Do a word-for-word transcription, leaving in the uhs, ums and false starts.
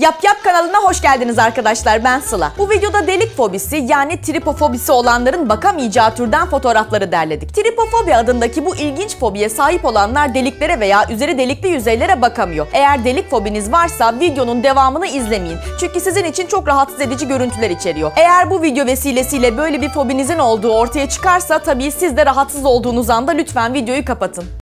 Yap Yap kanalına hoş geldiniz arkadaşlar, ben Sıla. Bu videoda delik fobisi yani tripofobisi olanların bakamayacağı türden fotoğrafları derledik. Tripofobi adındaki bu ilginç fobiye sahip olanlar deliklere veya üzeri delikli yüzeylere bakamıyor. Eğer delik fobiniz varsa videonun devamını izlemeyin. Çünkü sizin için çok rahatsız edici görüntüler içeriyor. Eğer bu video vesilesiyle böyle bir fobinizin olduğu ortaya çıkarsa tabii siz de rahatsız olduğunuz anda lütfen videoyu kapatın.